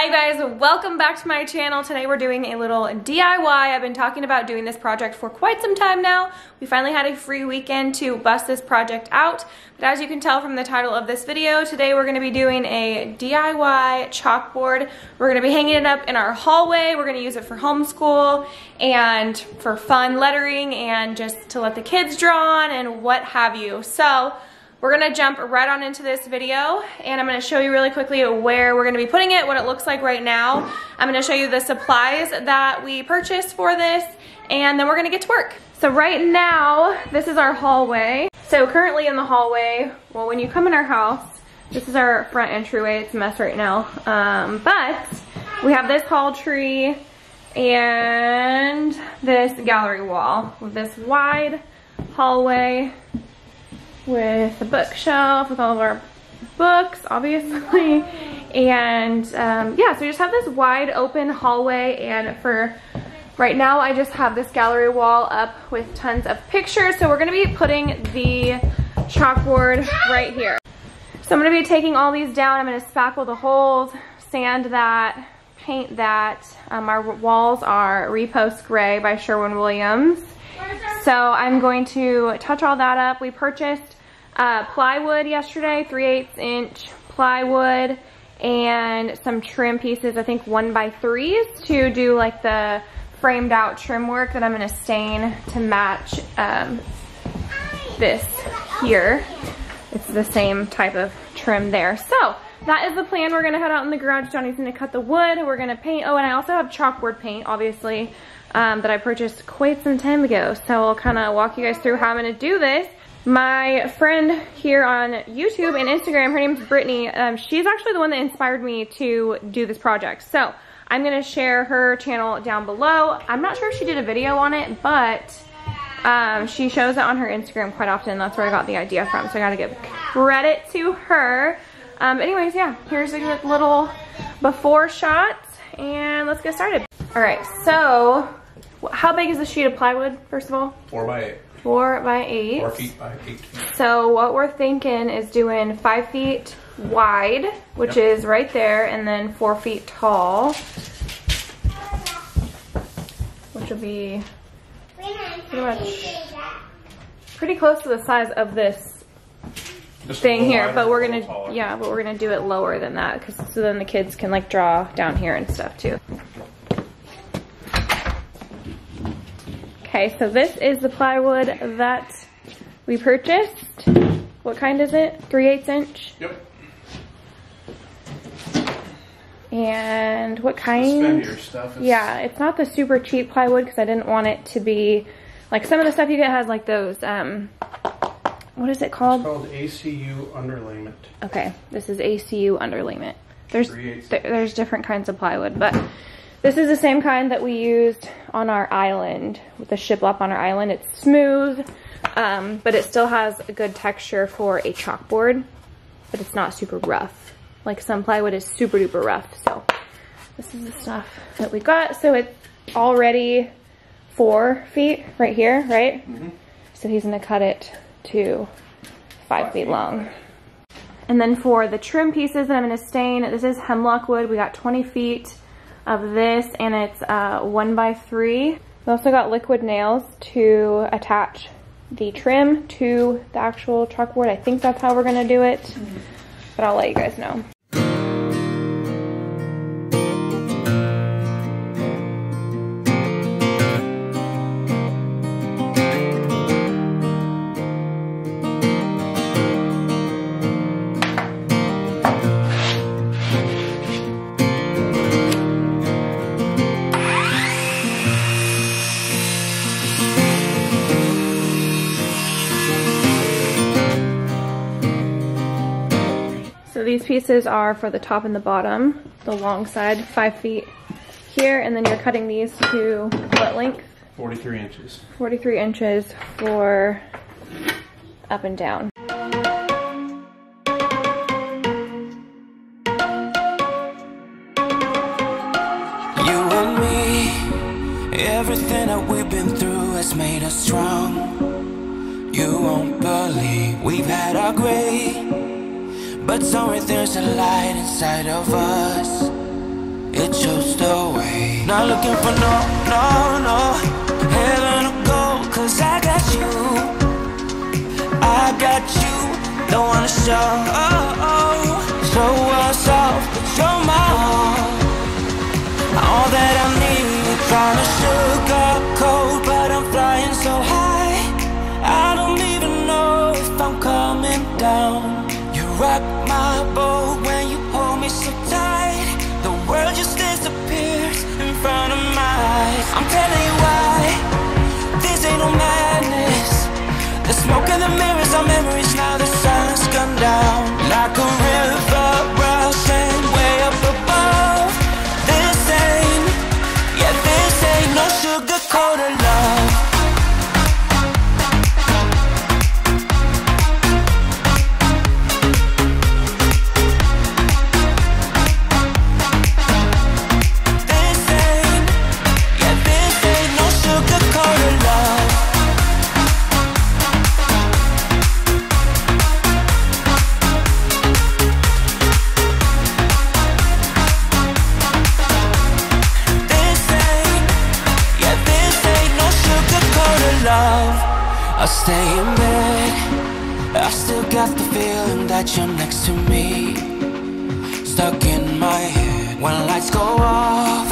Hi guys, welcome back to my channel. Today we're doing a little DIY. I've been talking about doing this project for quite some time now. We finally had a free weekend to bust this project out. But as you can tell from the title of this video, today we're going to be doing a DIY chalkboard. We're going to be hanging it up in our hallway. We're going to use it for homeschool and for fun lettering and just to let the kids draw on and what have you. So we're gonna jump right on into this video, and I'm gonna show you really quickly where we're gonna be putting it, what it looks like right now. I'm gonna show you the supplies that we purchased for this, and then we're gonna get to work. So right now, this is our hallway. So currently in the hallway, well, when you come in our house, this is our front entryway. It's a mess right now. But we have this hall tree and this gallery wall with this wide hallway, with a bookshelf with all of our books, obviously. And yeah, so we just have this wide open hallway, and for right now I just have this gallery wall up with tons of pictures. So we're gonna be putting the chalkboard right here. So I'm gonna be taking all these down. I'm gonna spackle the holes, sand that, paint that. Our walls are Repose Gray by Sherwin Williams. So I'm going to touch all that up. We purchased plywood yesterday, 3/8" plywood, and some trim pieces, I think 1x3s, to do like the framed out trim work that I'm gonna stain to match this here. It's the same type of trim there. So that is the plan. We're gonna head out in the garage. Johnny's gonna cut the wood, we're gonna paint. Oh, and I also have chalkboard paint, obviously, that I purchased quite some time ago. So I'll kind of walk you guys through how I'm gonna do this. My friend here on YouTube and Instagram, her name's Brittany. She's actually the one that inspired me to do this project. So I'm gonna share her channel down below. I'm not sure if she did a video on it, but she shows it on her Instagram quite often. That's where I got the idea from. So I gotta give credit to her. Anyways, yeah, here's a little before shot, and let's get started. All right, so how big is the sheet of plywood, first of all? 4x8. 4x8. 4 feet by 8 feet. So what we're thinking is doing 5 feet wide, which is right there, and then 4 feet tall, which will be pretty much pretty close to the size of this thing here, but we're gonna, yeah, but we're gonna do it lower than that, because so then the kids can like draw down here and stuff too. Okay, so this is the plywood that we purchased. What kind is it? 3/8". Yep. And what kind? Spend your stuff. Yeah, it's not the super cheap plywood, because I didn't want it to be like some of the stuff you get has like those. What is it called? It's called ACU underlayment. Okay, this is ACU underlayment. There's different kinds of plywood, but this is the same kind that we used on our island, with the shiplap on our island. It's smooth, but it still has a good texture for a chalkboard, but it's not super rough. Like some plywood is super duper rough. So this is the stuff that we got. So it's already 4 feet right here, right? Mm-hmm. So he's gonna cut it to 5 feet long. And then for the trim pieces that I'm gonna stain, this is hemlock wood. We got 20 feet of this, and it's 1x3. We also got liquid nails to attach the trim to the actual chalkboard. I think that's how we're gonna do it, but I'll let you guys know. These pieces are for the top and the bottom, the long side, 5 feet here, and then you're cutting these to what length? 43 inches. 43 inches for up and down. You and me, everything that we've been through has made us strong. You won't believe we've had our grey, but somewhere there's a light inside of us. not looking for no, no, no. Heaven will go, cause I got you. I got you, don't wanna show us off, but you're my all. All that I need, trying to sugar coat, but I'm flying so high. I don't even know if I'm coming down. You rock my boat when you hold me so tight. The world just disappears in front of my eyes. I'm telling you why, this ain't no madness. The smoke and the mirrors are memories, now the sun's come down. Like a river rushing way up above. This ain't, yeah, this ain't no sugar-coated love. Stay in bed, I still got the feeling that you're next to me. Stuck in my head, when lights go off,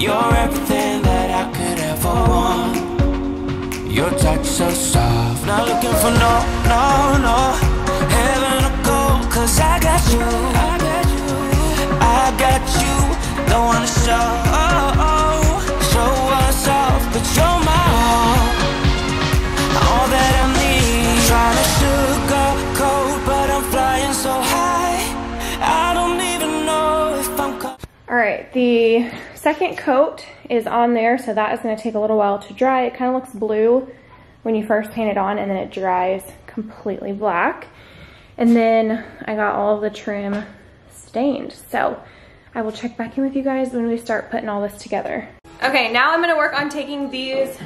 you're everything that I could ever want. Your touch so soft, not looking for no, no, no. Heaven or gold, cause I got you, I got you, I got you. Don't wanna show us off, but you're my all. All that I need, trying to sugarcoat, but I'm flying so high. I don't even know if I'm. All right, the second coat is on there, so that is going to take a little while to dry. It kind of looks blue when you first paint it on, and then it dries completely black. And then I got all of the trim stained. So I will check back in with you guys when we start putting all this together. Okay, now I'm going to work on taking these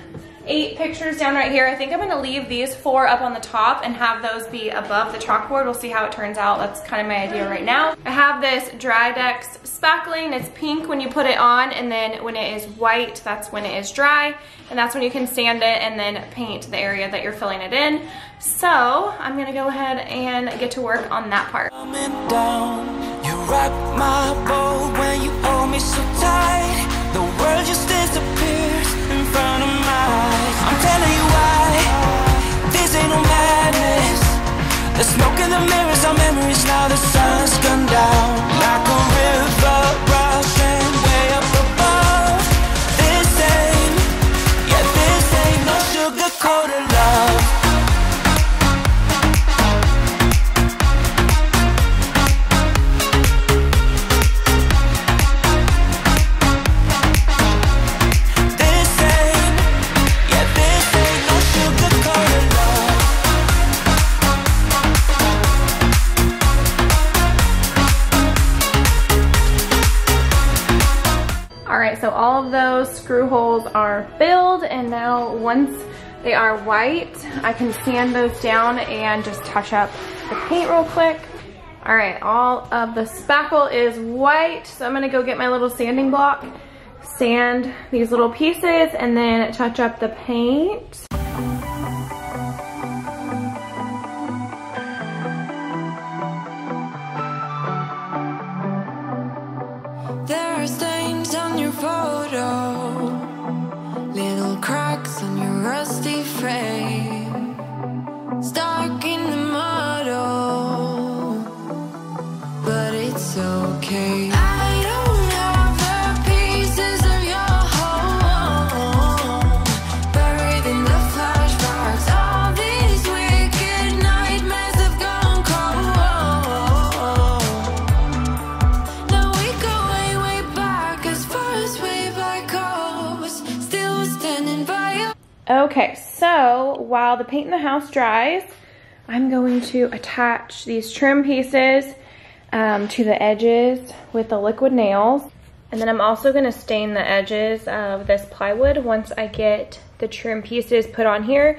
8 pictures down right here. I think I'm going to leave these 4 up on the top and have those be above the chalkboard. We'll see how it turns out. That's kind of my idea right now. I have this Drydex spackling. It's pink when you put it on, and then when it is white, that's when it is dry, and that's when you can sand it and then paint the area that you're filling it in. So I'm going to go ahead and get to work on that part. You wrap my bow when you hold me so tight. The world just disappears in front of my eyes. I'm telling you why, this ain't no madness. The smoke in the mirrors are memories, now the sun's gone down. Like a river rushing way up above. This ain't, yeah, this ain't no sugar-coated love. So all of those screw holes are filled, and now once they are white, I can sand those down and just touch up the paint real quick. All right, all of the spackle is white, so I'm gonna go get my little sanding block, sand these little pieces, and then touch up the paint. Okay, so while the paint in the house dries, I'm going to attach these trim pieces to the edges with the liquid nails. And then I'm also going to stain the edges of this plywood once I get the trim pieces put on here,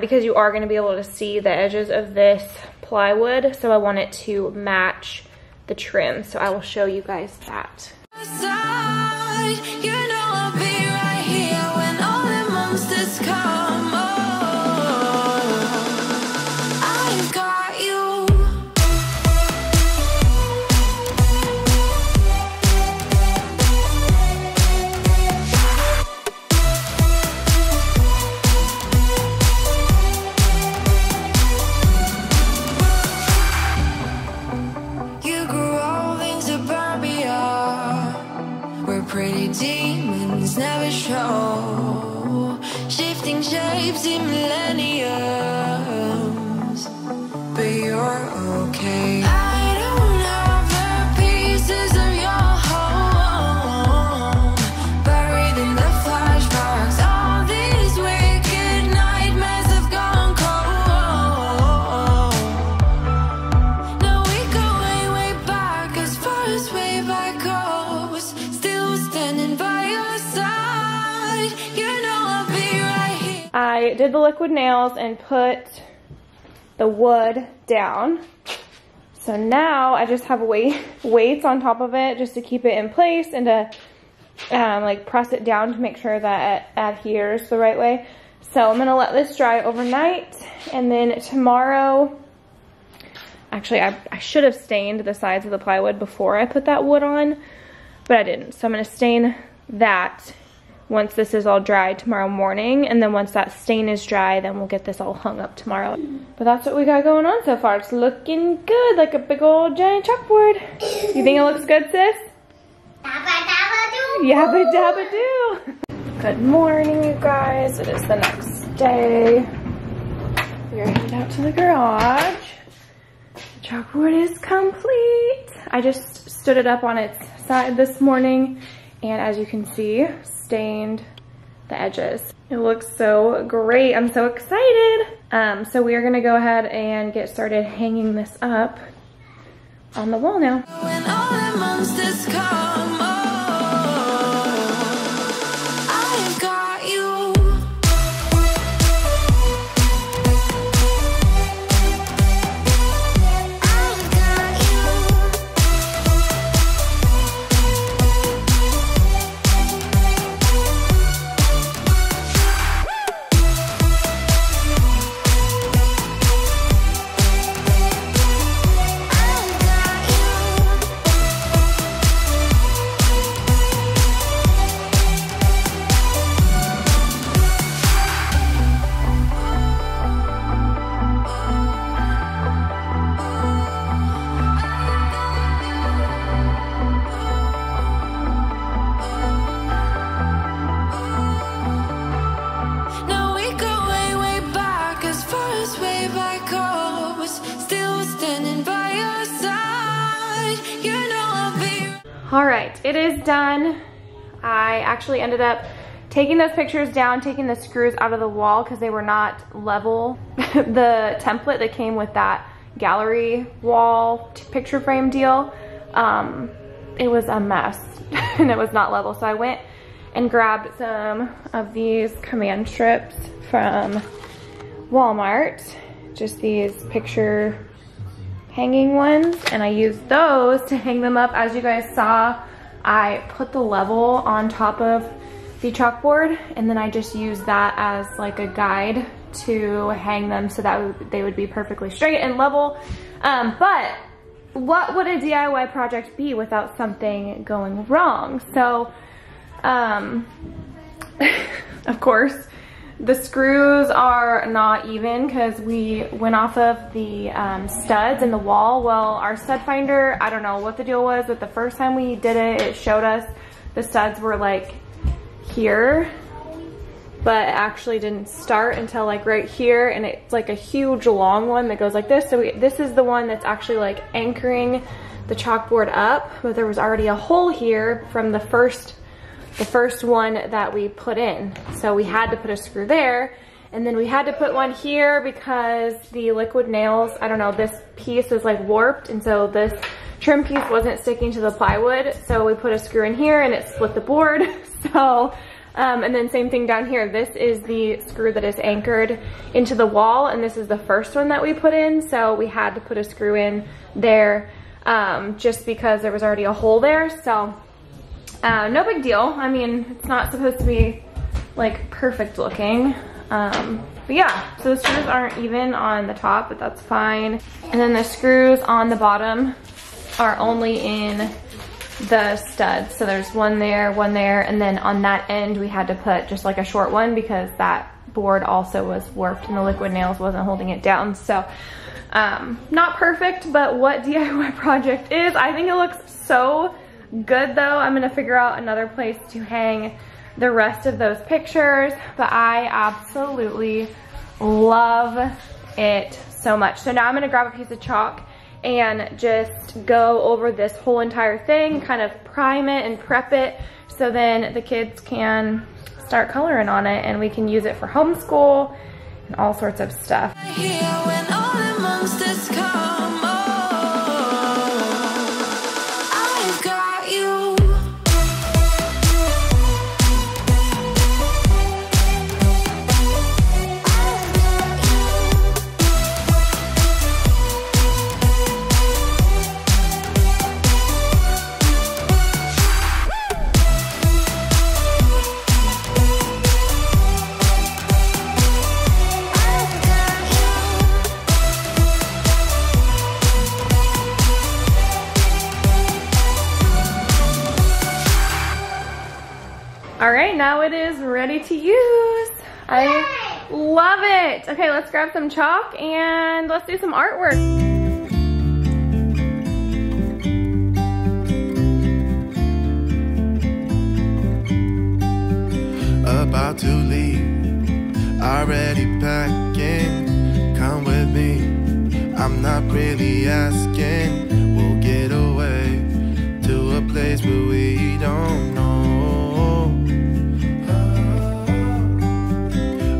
because you are going to be able to see the edges of this plywood. So I want it to match the trim. So I will show you guys that. Pretty demons never show, shifting shapes in millenniums, but you're okay. I did the liquid nails and put the wood down. So now I just have weights on top of it just to keep it in place and to like press it down to make sure that it adheres the right way. So I'm gonna let this dry overnight, and then tomorrow, actually I should have stained the sides of the plywood before I put that wood on, but I didn't. So I'm gonna stain that once this is all dry tomorrow morning, and then once that stain is dry, then we'll get this all hung up tomorrow. But that's what we got going on so far. It's looking good, like a big old giant chalkboard. You think it looks good, sis? Yabba dabba doo. Good morning, you guys. It is the next day. We're headed out to the garage. The chalkboard is complete. I just stood it up on its side this morning, and as you can see, stained the edges. It looks so great. I'm so excited. So we are gonna go ahead and get started hanging this up on the wall now. When all the monsters come up. All right, it is done. I actually ended up taking those pictures down, taking the screws out of the wall because they were not level. The template that came with that gallery wall picture frame deal, it was a mess and it was not level. So I went and grabbed some of these command strips from Walmart, just these picture hanging ones, and I used those to hang them up. As you guys saw, I put the level on top of the chalkboard, and then I just used that as like a guide to hang them so that they would be perfectly straight and level. But what would a DIY project be without something going wrong? So, of course, the screws are not even because we went off of the studs in the wall. Well, our stud finder, I don't know what the deal was, but the first time we did it, it showed us the studs were like here, but actually didn't start until like right here, and it's like a huge long one that goes like this. So this is the one that's actually like anchoring the chalkboard up, but there was already a hole here from the first one that we put in. So we had to put a screw there, and then we had to put one here because the liquid nails, I don't know, this piece is like warped, and so this trim piece wasn't sticking to the plywood. So we put a screw in here and it split the board. So, and then same thing down here. This is the screw that is anchored into the wall, and this is the first one that we put in. So we had to put a screw in there just because there was already a hole there. So No big deal. I mean, it's not supposed to be like perfect looking. But yeah, so the screws aren't even on the top, but that's fine. And then the screws on the bottom are only in the studs. So there's one there, and then on that end we had to put just like a short one because that board also was warped and the liquid nails wasn't holding it down. So not perfect, but what DIY project is. I think it looks so good though. I'm gonna figure out another place to hang the rest of those pictures, but I absolutely love it so much. So now I'm gonna grab a piece of chalk and just go over this whole entire thing, kind of prime it and prep it, so then the kids can start coloring on it and we can use it for homeschool and all sorts of stuff. Alright, now it is ready to use. I love it. Okay, let's grab some chalk and let's do some artwork. About to leave, already packing. Come with me, I'm not really asking. We'll get away to a place where we don't know.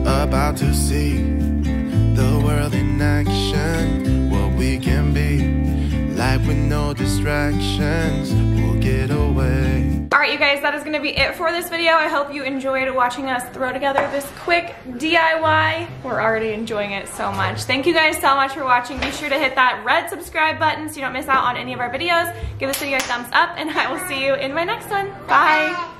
About to see the world in action, what we can be, life with no distractions, we'll get away. Alright you guys, that is going to be it for this video. I hope you enjoyed watching us throw together this quick DIY. We're already enjoying it so much. Thank you guys so much for watching. Be sure to hit that red subscribe button so you don't miss out on any of our videos. Give this video a thumbs up and I will see you in my next one. Bye!